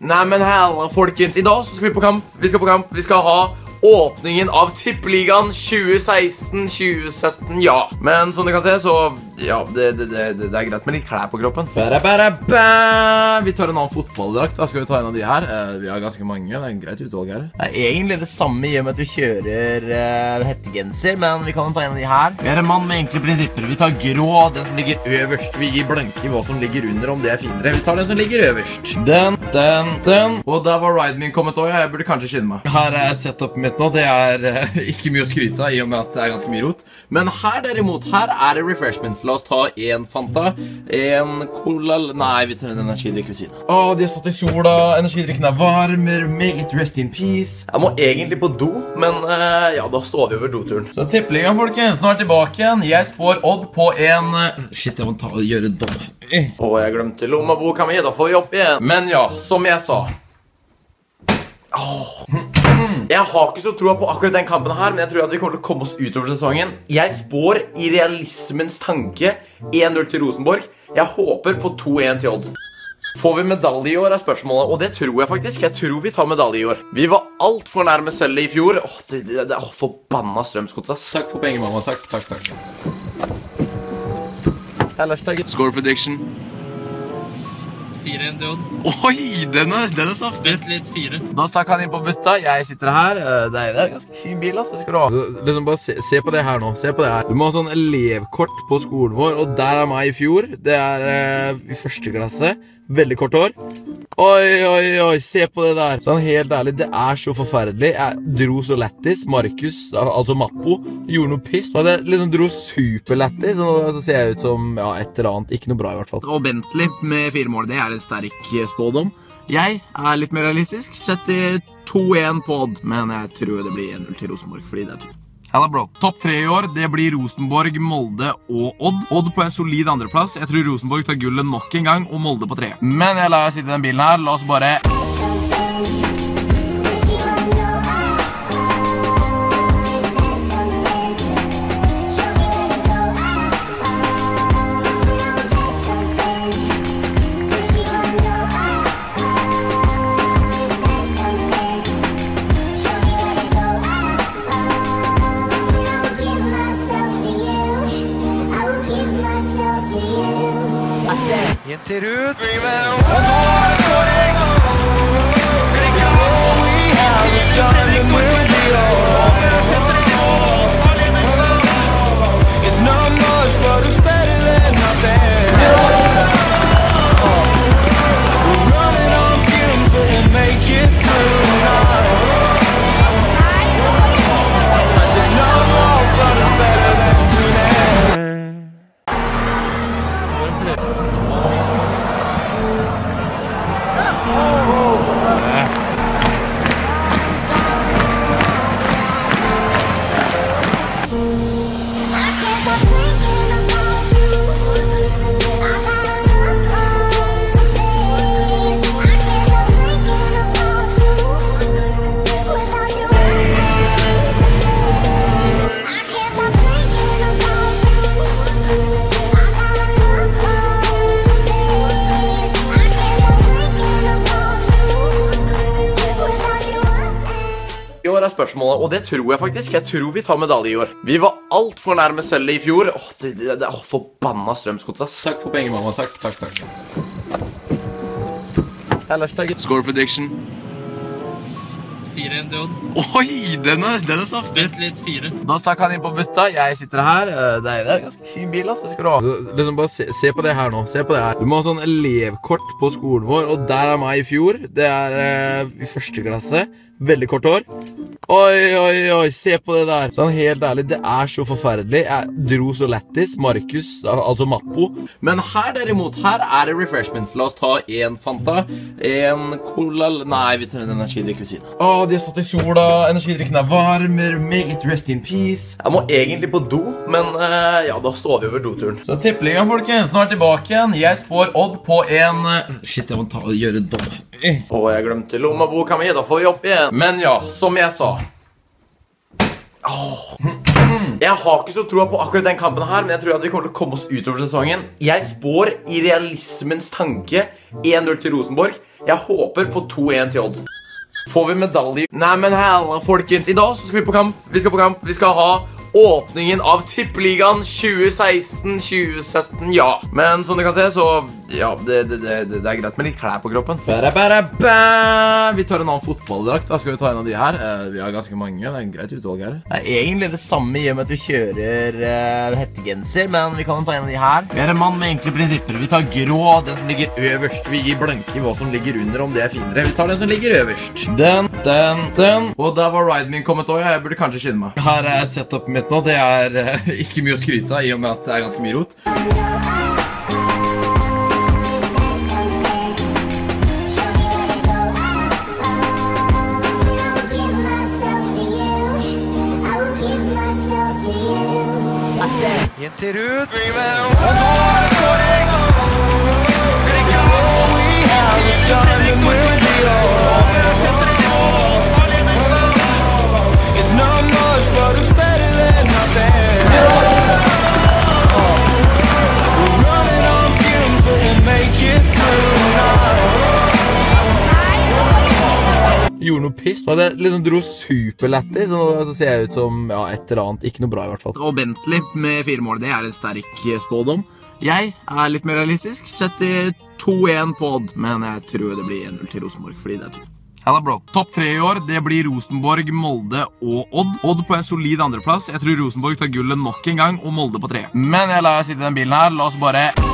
Nei, men hella, folkens. I dag så skal vi på kamp. Vi skal på kamp. Vi skal ha åpningen av Tippeligaen 2016-2017, ja. Men som du kan se, så ja, det er greit med litt klær på kroppen. Vi tar en annen fotballdrakt, da skal vi ta en av de her. Vi har ganske mange, det er en greit utvalg her. Det er egentlig det samme i og med at vi kjører hettegenser, men vi kan ta en av de her. Vi er en mann med enkle prinsipper. Vi tar grå, den som ligger øverst. Vi gir blanke i hva som ligger under, om det er finere. Vi tar den som ligger øverst. Den. Og der var riden min kommet også, jeg burde kanskje skynde meg. Her er setupet mitt nå, det er ikke mye å skryte av, i og med at det er ganske mye rot. Men her derimot, her er det refreshments. La oss ta en Fanta, en cola, nei, vi tar en energidrikk ved siden. Åh, de har stått i sola, energidrikken er varmer, make it rest in peace. Jeg må egentlig på do, men ja, da står vi over doturen. Så Tippeligaen, folkens, snart tilbake igjen. Jeg spår Odd på en... Shit, jeg må ta og gjøre det. Åh, jeg glemte lommeboka mi, da får vi opp igjen. Men ja, som jeg sa. Jeg har ikke så troa på akkurat den kampen her, men jeg tror at vi kommer til å komme oss utover sesongen. Jeg spår i realismens tanke 1-0 til Rosenborg. Jeg håper på 2-1 til Odd. Får vi medalje i år er spørsmålet, og det tror jeg faktisk. Jeg tror vi tar medalje i år. Vi var alt for nærme sølvet i fjor. Åh, det er forbanna strømskotsa. Takk for penger, mamma. Takk. Score prediction. 4-1 til Odd. Oi, den er saftig. Bentley 4. Da stakk han inn på butta, jeg sitter her. Det er en ganske fin bil, ass. Det skal du ha. Liksom bare se på det her nå, se på det her. Du må ha sånn elevkort på skolen vår, og der er meg i fjor. Det er i første klasse. Veldig kort hår. Oi, se på det der. Sånn helt ærlig, det er så forferdelig. Jeg dro så lettis, Markus, altså Mappo, gjorde noe piss. Så jeg liksom dro superlettis, og så ser jeg ut som, ja, et eller annet, ikke noe bra i hvert fall. Og Bentley med 4 mål, det er en sterk spådom. Jeg er litt mer realistisk, setter 2-1 på Odd, men jeg tror det blir 1-0 til Rosenborg, fordi det er typ. Hella bro. Topp 3 i år, det blir Rosenborg, Molde og Odd. Odd på en solid andreplass. Jeg tror Rosenborg tar gullet nok en gang, og Molde på 3. Men jeg lar jeg sitte i den bilen her. La oss bare... Jenter ut. Og så er det skåring! Spørsmålet, og det tror jeg faktisk. Jeg tror vi tar medalje i år. Vi var alt for nærme sølvet i fjor. Åh, det er forbanna strømskotsa. Takk for penger, mamma. Takk. Score prediction. 4-1 til Odd. Oi, den er saftig. Bentley 4. Da stakk han inn på butta, jeg sitter her. Det er en ganske fin bil, ass. Det skal du ha. Liksom bare se på det her nå, se på det her. Du må ha sånn elevkort på skolen vår, og der er meg i fjor. Det er i første klasse. Veldig kort hår. Oi, se på det der. Sånn helt ærlig, det er så forferdelig. Jeg dro så lettis, Markus, altså Mappo. Men her derimot, her er det refreshments. La oss ta en Fanta, en cola, nei, vi tar en energidrikk ved siden. Åh, de har stått i sola, energidrikken er varmer, make it rest in peace. Jeg må egentlig på do, men ja, da står vi over doturen. Så Tippeligaen, folkens, snart tilbake igjen. Jeg spår Odd på en... Shit, jeg må ta og gjøre det da. Åh, jeg glemte lommeboka mi, da får vi opp igjen. Men ja, som jeg sa. Jeg har ikke så troa på akkurat den kampen her, men jeg tror at vi kommer til å komme oss utover sesongen. Jeg spår i realismens tanke 1-0 til Rosenborg. Jeg håper på 2-1 til Odd. Får vi medalje? Nei, men hella, folkens. I dag så skal vi på kamp. Vi skal ha åpningen av Tippeligaen 2016-2017, ja. Men som du kan se, så ja, det er greit med litt klær på kroppen. Vi tar en annen fotballdrakt. Da skal vi ta en av de her. Vi har ganske mange, det er en greit utvalg her. Det er egentlig det samme i og med at vi kjører hettegenser, men vi kan ta en av de her. Vi er en mann med enkle prinsipper. Vi tar grå, den som ligger øverst. Vi gir blanke hva som ligger under, om det er finere. Vi tar den som ligger øverst. Den. Og der var riden min kommet også, jeg burde kanskje skynde meg. Her er setupet mitt nå, det er ikke mye å skryte av i og med at det er ganske mye rot. Jenter ut, og så er det skåring! Gjorde noe piss. Så det liksom dro superlettig, så nå ser jeg ut som ja, et eller annet. Ikke noe bra i hvert fall. Og Bentley med 4 mål, det er en sterk spådom. Jeg er litt mer realistisk, setter 2-1 på Odd, men jeg tror det blir 1-0 til Rosenborg, fordi det er 2. Hella bro. Topp 3 i år, det blir Rosenborg, Molde og Odd. Odd på en solid andreplass. Jeg tror Rosenborg tar gullet nok en gang, og Molde på 3. Men jeg lar jeg sitte i den bilen her, la oss bare...